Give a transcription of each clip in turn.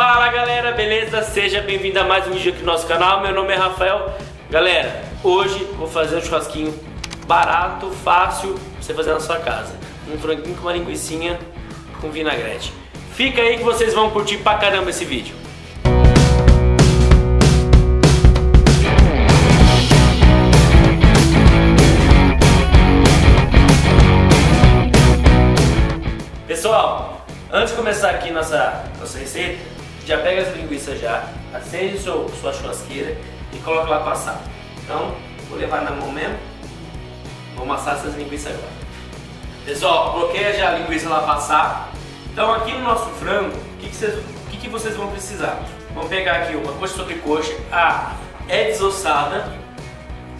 Fala galera, beleza? Seja bem-vindo a mais um vídeo aqui no nosso canal. Meu nome é Rafael. Galera, hoje vou fazer um churrasquinho barato, fácil, pra você fazer na sua casa. Um franguinho com uma linguiçinha com vinagrete. Fica aí que vocês vão curtir pra caramba esse vídeo. Pessoal, antes de começar aqui nossa receita, já pega as linguiças já, acende sua churrasqueira e coloca lá passar. Então, vou levar na mão mesmo, vou amassar essas linguiças agora. Pessoal, coloquei já a linguiça lá passar. Então aqui no nosso frango, o que vocês vão precisar? Vão pegar aqui uma coxa sobre coxa, é desossada.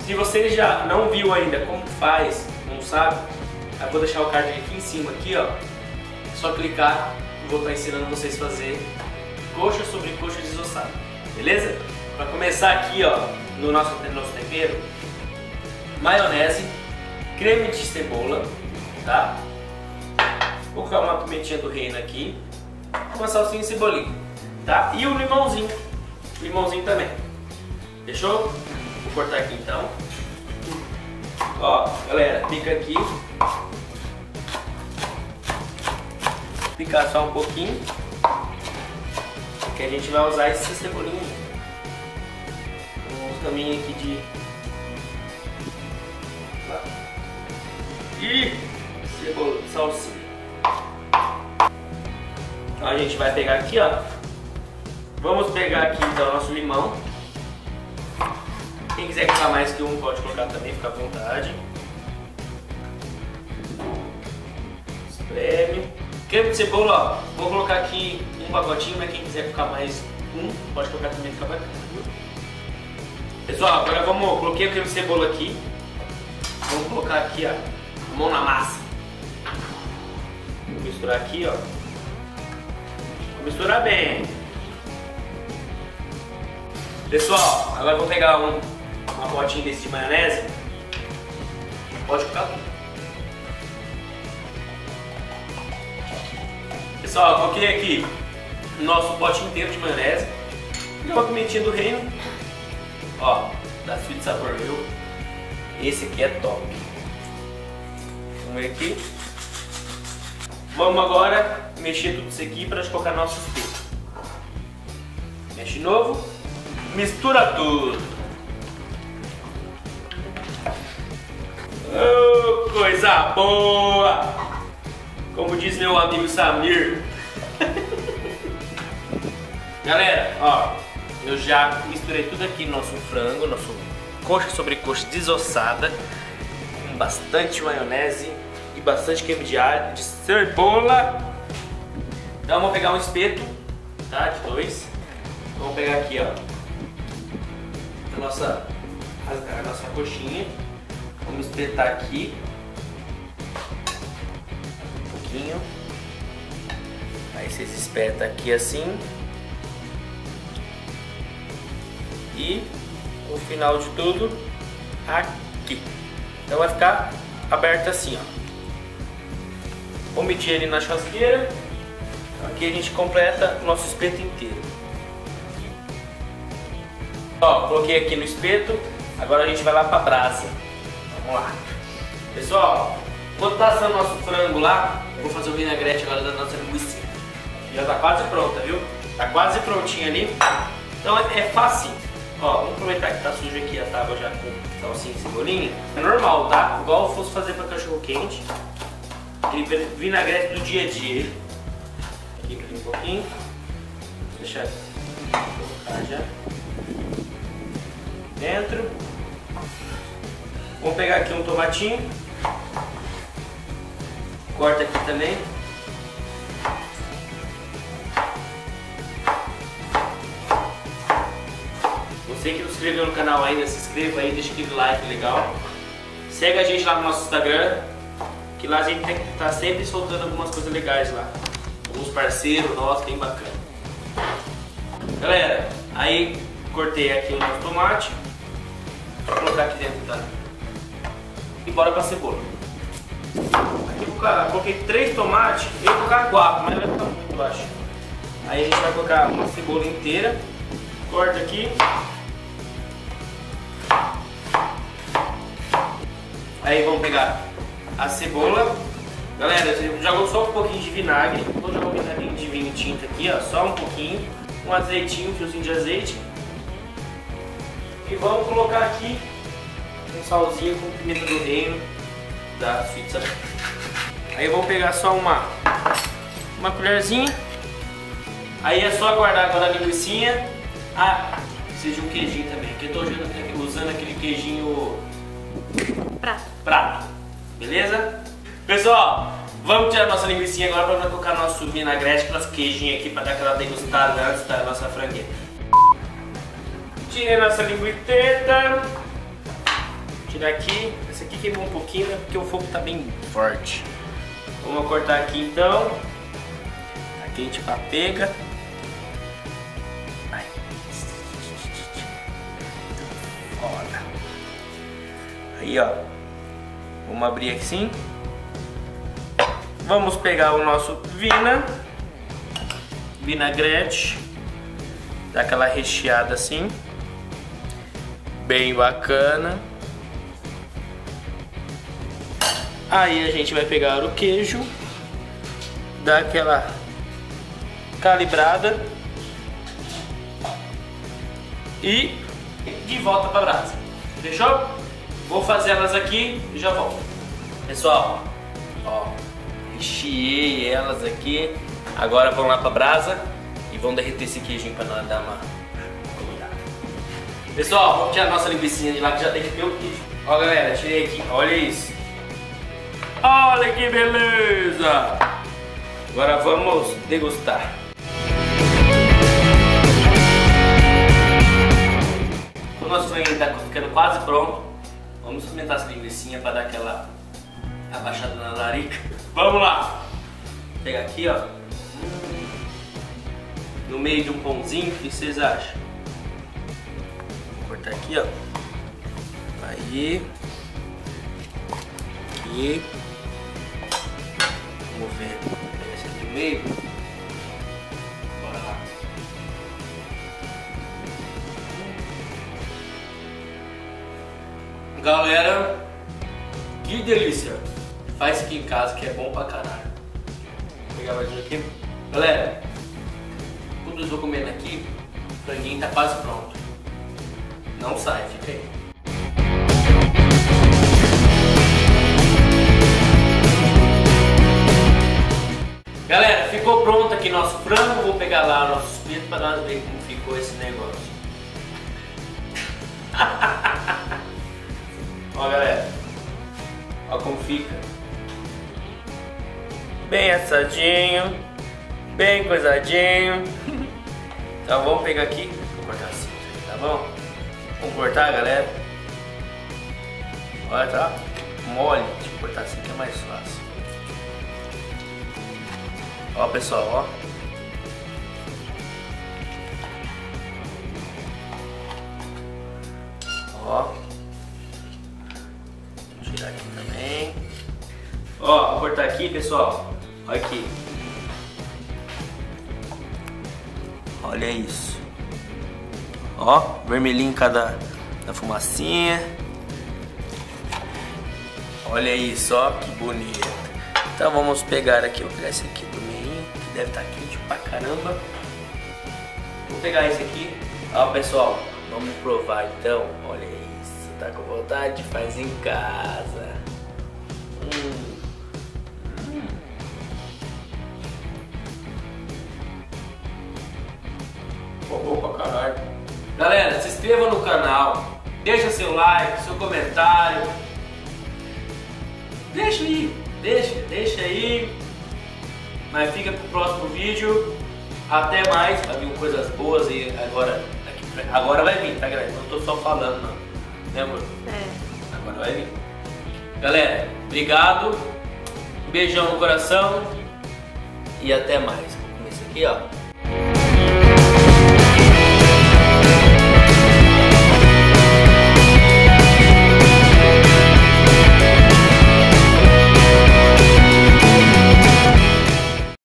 Se você já não viu ainda como faz, não sabe, eu vou deixar o card aqui em cima, aqui ó. Só clicar e vou estar ensinando vocês a fazer coxa sobre coxa desossada, beleza? Para começar aqui ó, no nosso tempero, maionese, creme de cebola, tá? Vou colocar uma pimentinha do reino aqui, uma salsinha e cebolinha, tá? E um limãozinho, também, fechou? Vou cortar aqui então, ó galera, pica aqui. Picar só um pouquinho, que a gente vai usar esse cebolinho. Vamos também aqui de cebola, salsinha. Então a gente vai pegar aqui, ó. Vamos pegar aqui então o nosso limão. Quem quiser colocar mais que um pode colocar também, fica à vontade. Espreme. Creme de cebola, ó, vou colocar aqui um pacotinho, mas quem quiser colocar mais um, pode colocar também, fica bacana. Pessoal, agora vamos, coloquei o creme de cebola aqui, vamos colocar aqui, ó, a mão na massa. Vou misturar aqui, ó, vou misturar bem. Pessoal, agora vou pegar uma potinha desse de maionese, pode colocar tudo. Pessoal, coloquei aqui o nosso pote inteiro de maionese e uma pimentinha do reino, ó, da Sweet Sabor Meu. Esse aqui é top. Vamos ver aqui. Vamos agora mexer tudo isso aqui para colocar nossos peitos. Mexe de novo, mistura tudo. Oh, coisa boa! Como diz meu amigo Samir. Galera, ó, eu já misturei tudo aqui no nosso frango, nosso coxa sobre coxa desossada, com bastante maionese e bastante creme de cebola. Então vamos pegar um espeto, tá? De dois. Vamos pegar aqui, ó, a nossa coxinha. Vamos espetar aqui. Aí vocês espetam aqui assim e no final de tudo aqui. Então vai ficar aberto assim, ó. Vou medir ele na churrasqueira. Aqui a gente completa o nosso espeto inteiro. Ó, coloquei aqui no espeto. Agora a gente vai lá pra brasa. Vamos lá. Pessoal, enquanto tá assando nosso frango lá, vou fazer o vinagrete agora da nossa linguiça. Já tá quase pronta, viu? Tá quase prontinha ali. Então é fácil. Ó, vamos aproveitar que tá sujo aqui a tábua já com salsinha e cebolinha. É normal, tá? Igual eu fosse fazer pra cachorro quente. Aquele vinagrete do dia a dia. Aqui um pouquinho. Deixa eu colocar já dentro. Vamos pegar aqui um tomatinho. Corta aqui também. Você que não se inscreveu no canal ainda, se inscreva aí, deixa aquele like legal. Segue a gente lá no nosso Instagram, que lá a gente tá sempre soltando algumas coisas legais lá. Alguns parceiros nossos, bem bacana. Galera, aí cortei aqui o nosso tomate. Vou colocar aqui dentro, tá? E bora pra cebola. Coloquei 3 tomates, eu vou colocar 4, mas vai ficar muito, eu acho. Aí a gente vai colocar uma cebola inteira, corta aqui. Aí vamos pegar a cebola. Galera, eu jogo só um pouquinho de vinagre. Vou jogar um vinagrinho de vinho tinto aqui, ó, só um pouquinho. Um azeitinho, um fiozinho de azeite. E vamos colocar aqui um salzinho com pimenta do reino da suíça. Aí eu vou pegar só uma colherzinha. Aí é só aguardar agora a linguiçinha. Ah, precisa de um queijinho também, que eu tô usando aquele queijinho prato. Beleza? Pessoal, vamos tirar nossa linguiçinha agora para colocar nosso vinagrete, nosso queijinho aqui para dar aquela degustada antes da nossa franguinha. Tirei nossa linguiçeta. Tirar aqui. Esse aqui queimou um pouquinho, né? Porque o fogo tá bem forte. Vamos cortar aqui então. Tá quente pra pega. Vai. Olha. Aí, ó. Vamos abrir assim. Vamos pegar o nosso vinagrete. Dá aquela recheada assim. Bem bacana. Aí a gente vai pegar o queijo. Dá aquela calibrada. E de volta para a brasa. Fechou? Vou fazer elas aqui e já volto. Pessoal, ó, recheei elas aqui. Agora vão lá para a brasa e vão derreter esse queijinho para nós dar uma comida. Pessoal, vamos tirar a nossa linguiçinha de lá que já tem que ter o queijo. Ó galera, tirei aqui, olha isso. Olha que beleza! Agora vamos degustar. O nosso franguinho está ficando quase pronto. Vamos experimentar essa linguiçinha para dar aquela abaixada na larica. Vamos lá! Vou pegar aqui, ó. No meio de um pãozinho, o que vocês acham? Vou cortar aqui, ó. Aí. Aqui. Vamos ver esse aqui no meio. Bora lá. Galera, que delícia! Faz aqui em casa que é bom pra caralho. Vou pegar mais um aqui. Galera, quando eu estou comendo aqui, o franguinho tá quase pronto. Não sai, fica aí. Galera, ficou pronto aqui nosso frango. Vou pegar lá nosso espeto para nós ver como ficou esse negócio. Ó galera, ó como fica. Bem assadinho, bem coisadinho. Então vamos pegar aqui. Vou cortar assim, tá bom? Vamos cortar, galera. Olha, tá mole. Deixa eu cortar assim que é mais fácil. Ó pessoal, ó. Ó. Vou tirar aqui também. Ó, vou cortar aqui, pessoal. Olha aqui. Olha isso. Ó, vermelhinho cada da fumacinha. Olha isso, ó, que bonito. Então vamos pegar aqui, vou pegar esse aqui do meio. Deve estar quente pra caramba. Vou pegar esse aqui. Ó pessoal, vamos provar então. Olha isso, tá com vontade? Faz em casa. Bom pra caralho. Galera, se inscreva no canal. Deixa seu like, seu comentário. Deixa aí, deixa aí. Mas fica pro próximo vídeo. Até mais, vai vir coisas boas e agora vai vir, tá galera? Não tô só falando não, né amor? É. Agora vai vir. Galera, obrigado. Beijão no coração. E até mais. Vou começar aqui, ó.